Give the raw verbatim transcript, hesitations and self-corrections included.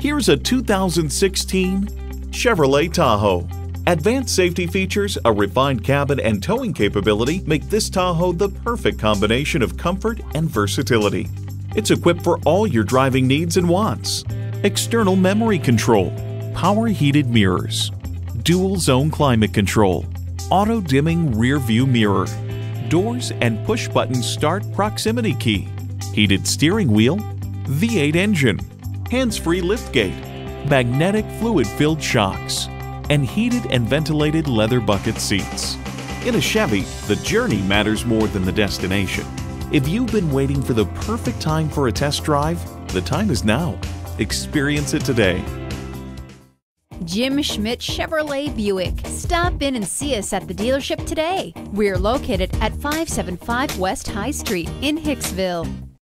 Here's a two thousand sixteen Chevrolet Tahoe. Advanced safety features, a refined cabin, and towing capability make this Tahoe the perfect combination of comfort and versatility. It's equipped for all your driving needs and wants. External memory control, power heated mirrors, dual zone climate control, auto dimming rear view mirror, doors and push button start proximity key, heated steering wheel, V eight engine, hands-free liftgate, magnetic fluid filled shocks, and heated and ventilated leather bucket seats. In a Chevy, the journey matters more than the destination. If you've been waiting for the perfect time for a test drive, the time is now. Experience it today. Jim Schmidt Chevrolet Buick. Stop in and see us at the dealership today. We're located at five seventy-five West High Street in Hicksville.